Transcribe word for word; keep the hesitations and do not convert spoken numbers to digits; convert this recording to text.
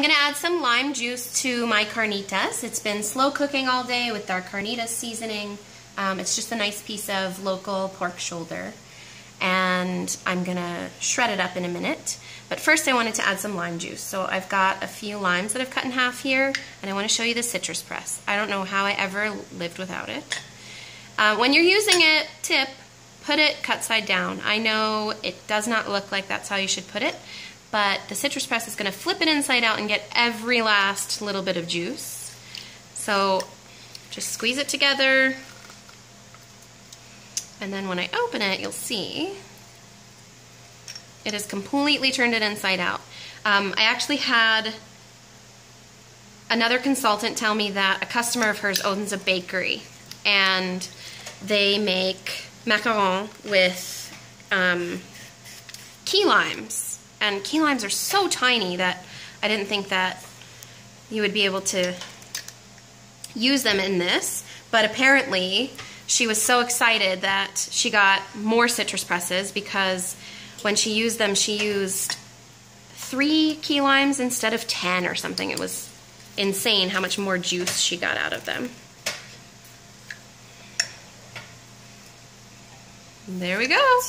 I'm gonna add some lime juice to my carnitas. It's been slow cooking all day with our carnitas seasoning. Um, it's just a nice piece of local pork shoulder. And I'm gonna shred it up in a minute. But first I wanted to add some lime juice. So I've got a few limes that I've cut in half here, and I wanna show you the citrus press. I don't know how I ever lived without it. Uh, when you're using it, tip, put it cut side down. I know it does not look like that's how you should put it, but the citrus press is gonna flip it inside out and get every last little bit of juice. So just squeeze it together. And then when I open it, you'll see it has completely turned it inside out. Um, I actually had another consultant tell me that a customer of hers owns a bakery, and they make macarons with um, key limes. And key limes are so tiny that I didn't think that you would be able to use them in this, but apparently she was so excited that she got more citrus presses, because when she used them, she used three key limes instead of ten or something. It was insane how much more juice she got out of them. There we go.